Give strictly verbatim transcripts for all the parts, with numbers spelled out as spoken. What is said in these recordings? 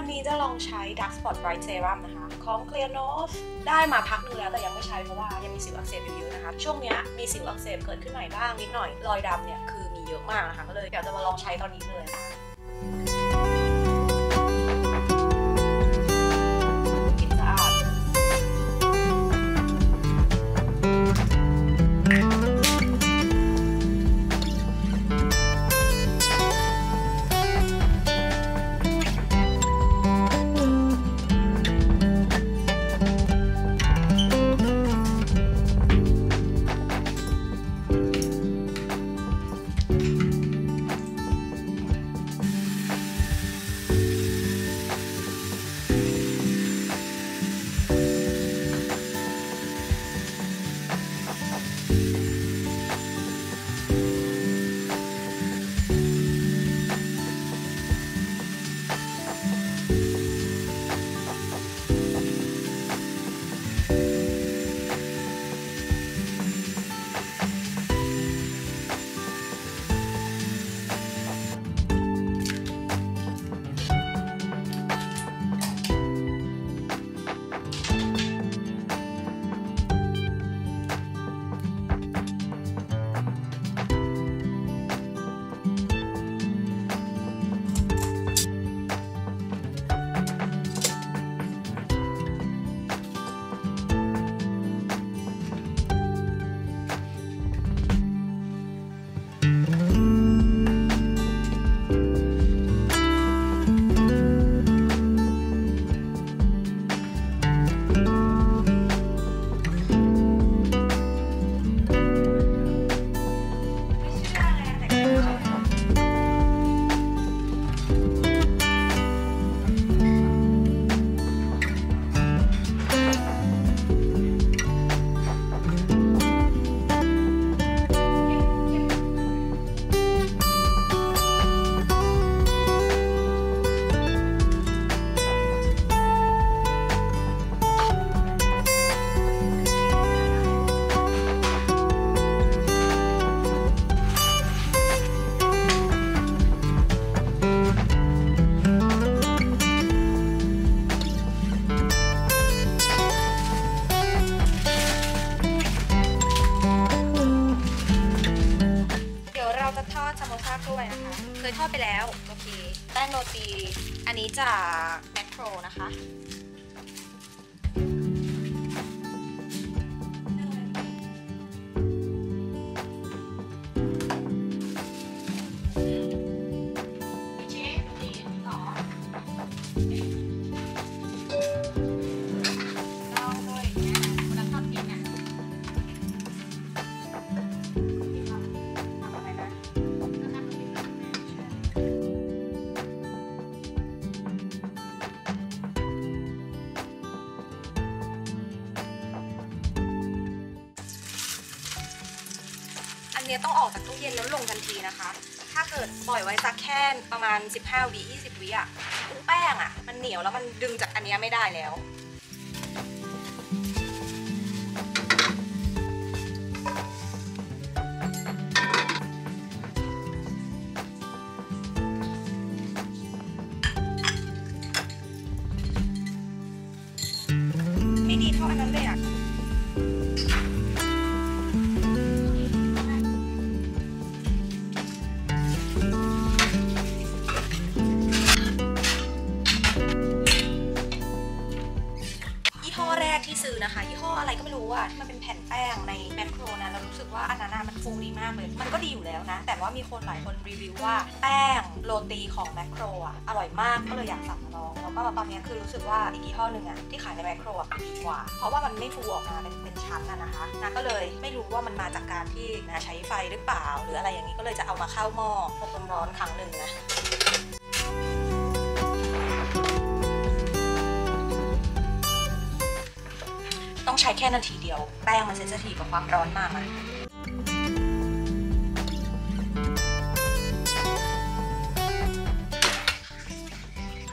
วันนี้จะลองใช้ Dark Spot Bright Serum นะคะของ Clearnos ได้มาพักนึงแล้วแต่ยังไม่ใช้เพราะว่ายังมีสิวอักเสบอยู่นะคะช่วงนี้มีสิวอักเสบเกิดขึ้นหน่อยบ้างนิดหน่อยรอยดำเนี่ยคือมีเยอะมากนะคะก็เลยอยากจะมาลองใช้ตอนนี้เลย แป้งโรตีอันนี้จาก Macro นะคะ ต้องออกจากตู้เย็นแล้วลงทันทีนะคะถ้าเกิดปล่อยไว้สักแค่ประมาณ สิบห้าวิ ยี่สิบวิ อ่ะแป้งอ่ะมันเหนียวแล้วมันดึงจากอันนี้ไม่ได้แล้ว ไม่ดีเท่าอันนั้นเลยอ่ะ เดี๋ยวเราจะทอดเสร็จแล้วนะคะก็จะได้เป็นแบบนี้นะคะ แมคโครนะเรารู้สึกว่าอันนั้นมันฟูดีมากเลยมันก็ดีอยู่แล้วนะแต่ว่ามีคนหลายคนรีวิวว่าแป้งโรตีของแมคโครอ่ะอร่อยมากก็เลยอยากสั่งลองแล้วก็ตอนนี้คือรู้สึกว่าอีกยี่ห้อหนึ่งอ่ะที่ขายในแมคโครอ่ะดีกว่าเพราะว่ามันไม่ฟูออกมาเป็นเป็นชั้นอ่ะนะคะนะก็เลยไม่รู้ว่ามันมาจากการที่นะใช้ไฟหรือเปล่าหรืออะไรอย่างนี้ก็เลยจะเอามาเข้าหม้ออบลมร้อนครั้งหนึ่งนะใช้แค่นาทีเดียวแป้งมันเซนซิทีฟกับความร้อนมากนะ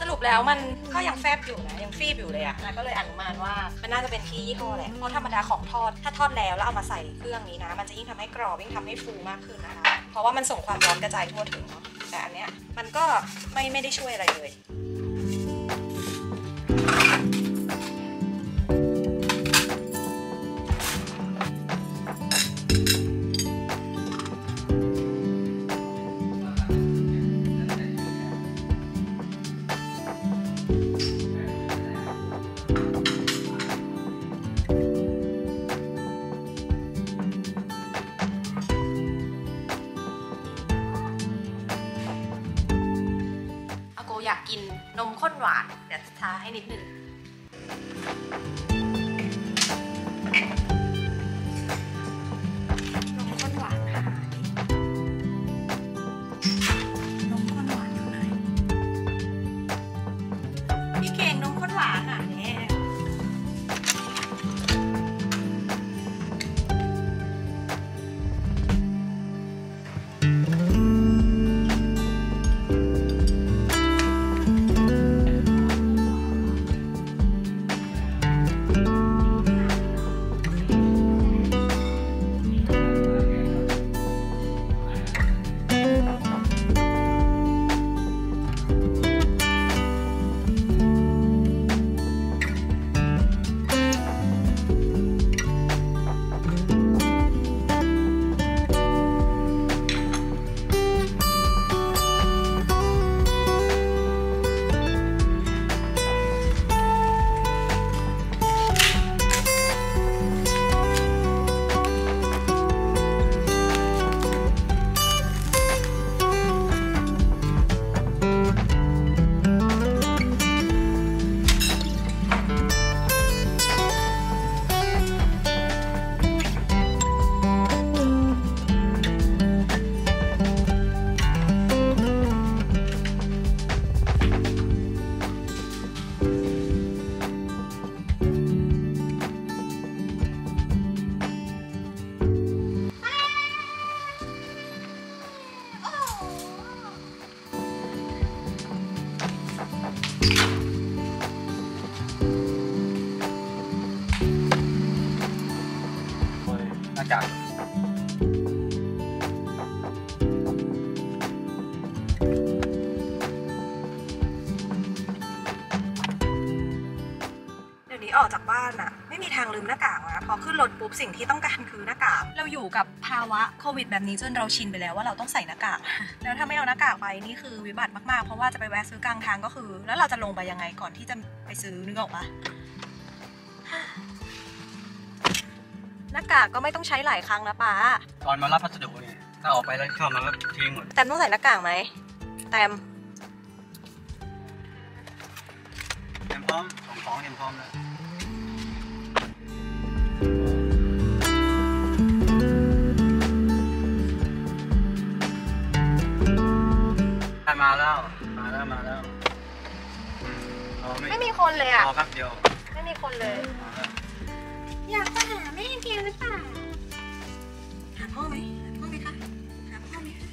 สรุปแล้วมันก็ยังแฟบอยู่นะยังฟีบอยู่เลยอ่ะนะก็เลยอนุมานว่ามันน่าจะเป็นที่ยี่ห้อแหละเพราะธรรมดาของทอดถ้าทอดแล้วแล้วเอามาใส่เครื่องนี้นะมันจะยิ่งทำให้กรอบยิ่งทำให้ฟูมากขึ้นนะคะเพราะว่ามันส่งความร้อนกระจายทั่วถึงเนาะแต่อันเนี้ยมันก็ไม่ไม่ได้ช่วยอะไรเลยอยากกินนมข้นหวานเดี๋ยวทาให้นิดนึงนมข้นหวานค่ะนมข้นหวานอยู่ไหนพี่เก่งนมข้นหวานอ่ะเนี่ยออกจากบ้านอะไม่มีทางลืมหน้ากากนะพอขึ้นรถปุ๊บสิ่งที่ต้องการคือหน้ากากเราอยู่กับภาวะโควิดแบบนี้จนเราชินไปแล้วว่าเราต้องใส่หน้ากากแล้วถ้าไม่เอาหน้ากากไปนี่คือวิบัติมากๆเพราะว่าจะไปแวะซื้อกลางทางก็คือแล้วเราจะลงไปยังไงก่อนที่จะไปซื้อนึกออกปะหน้ากากก็ไม่ต้องใช้หลายครั้งนะป้าตอนมารับพัสดุนี่ถ้าออกไปแล้วเข้ามาแล้วทิ้งหมดแต้มต้องใส่หน้ากากไหมแต้มแต้มพร้อมของของแต้มพร้อมแล้วมาแล้วมาแล้วมาแล้วไม่มีคนเลยอ่ะรอแป๊บเดียวไม่มีคนเลยอยากจะหาแม่เกมหรือเปล่าหาพ่อไหมหาพ่อไหมคะหาพ่อไหมคะ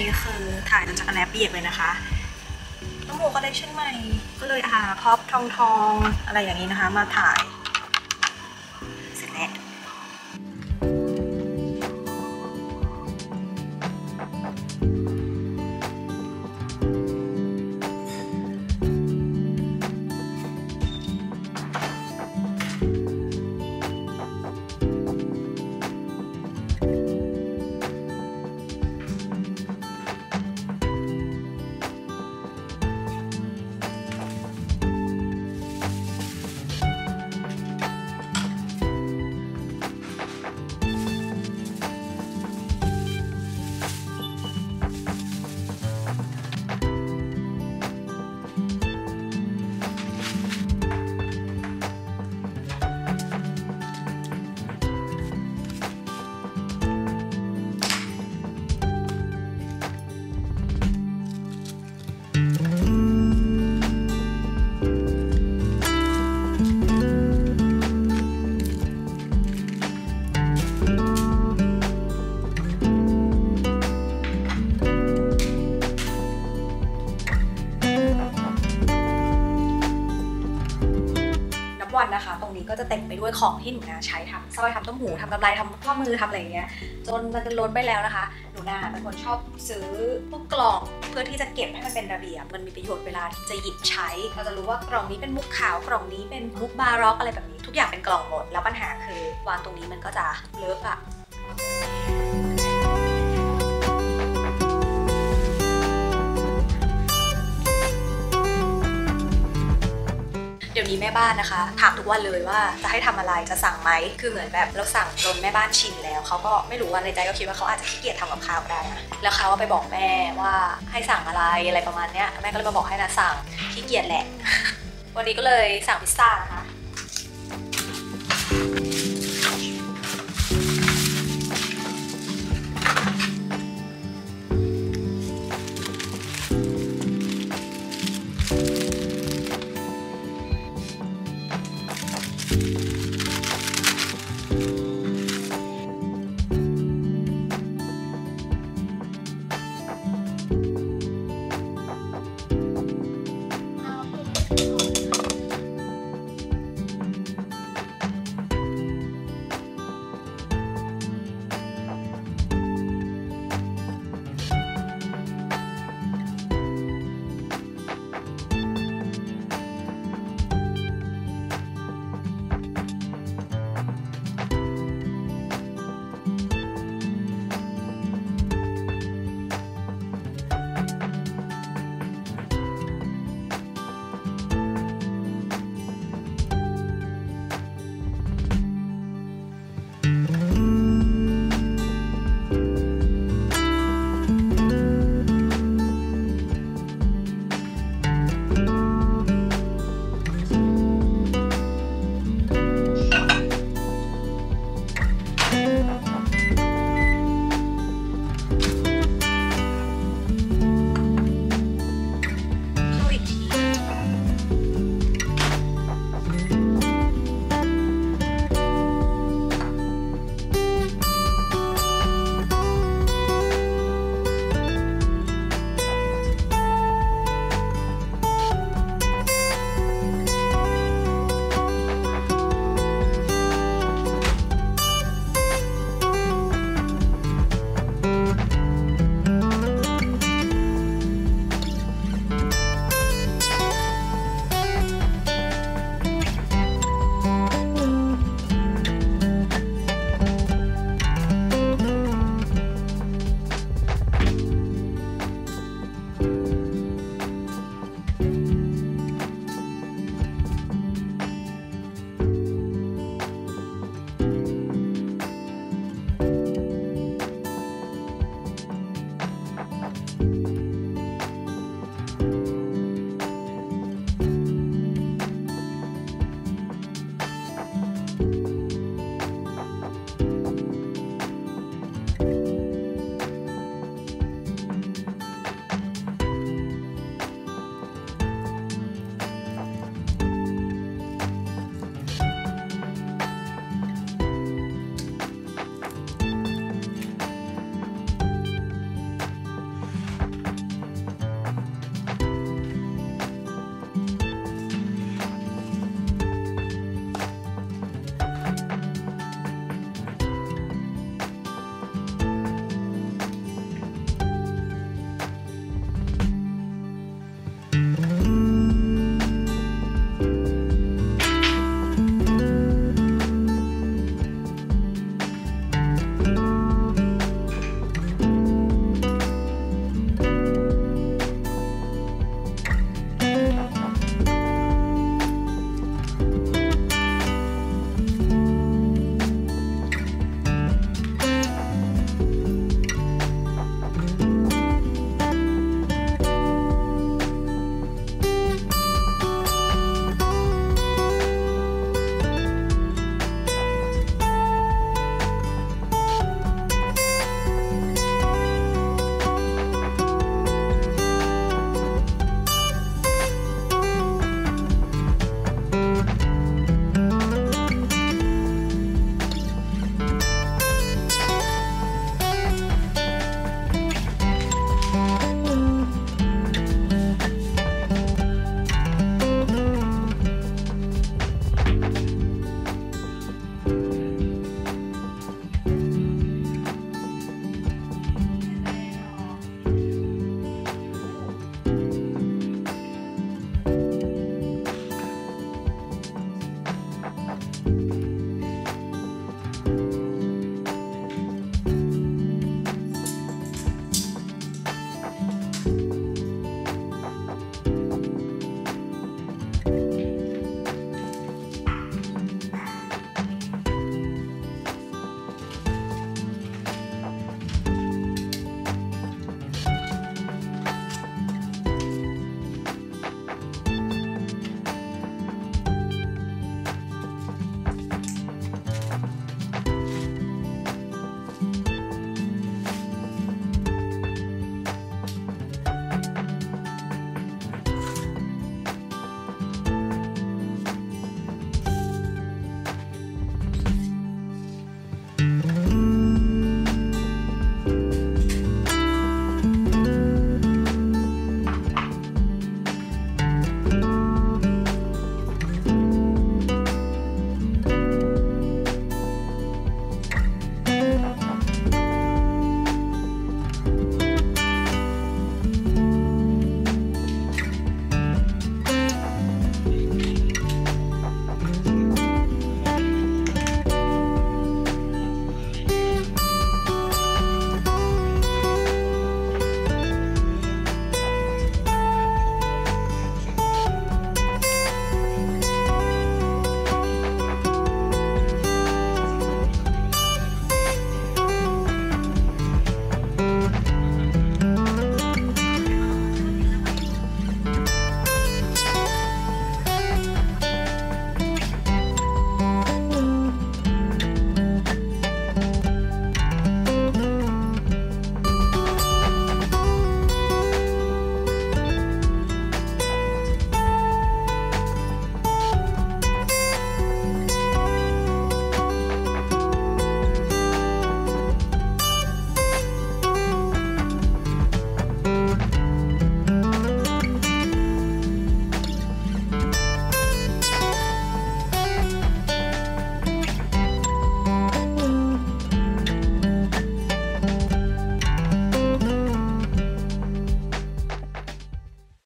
นี้คือถ่ายจนช็อกโกแลตเปียกเลยนะคะต้องโมคอลเลคชั่นใหม่ก็เลยหาพร็อพทองทองอะไรอย่างนี้นะคะมาถ่ายเสร็จแล้วนะคะตรงนี้ก็จะเต็มไปด้วยของที่หนูนาใช้ทำสร้อยทำต้มหูทำกำไลทำข้อมือทำอะไรอย่างเงี้ยจนมันจะล้นไปแล้วนะคะหนูนาเป็นคนชอบซื้อพวกกล่องเพื่อที่จะเก็บให้มันเป็นระเบียบมันมีประโยชน์เวลาที่จะหยิบใช้เราจะรู้ว่ากล่องนี้เป็นมุกขาวกล่องนี้เป็นมุกบาร็อกอะไรแบบนี้ทุกอย่างเป็นกล่องหมดแล้วปัญหาคือวางตรงนี้มันก็จะเลอะอะเดี๋ยวนี้แม่บ้านนะคะถามทุกวันเลยว่าจะให้ทำอะไรจะสั่งไหมคือเหมือนแบบเราสั่งจนแม่บ้านชินแล้วเขาก็ไม่รู้ว่าในใจก็คิดว่าเขาอาจจะขี้เกียจทำกับข้าวได้นะแล้วเขาไปบอกแม่ว่าให้สั่งอะไรอะไรประมาณเนี้ยแม่ก็เลยมาบอกให้นะสั่งขี้เกียจแหละวันนี้ก็เลยสั่งพิซซ่านะคะ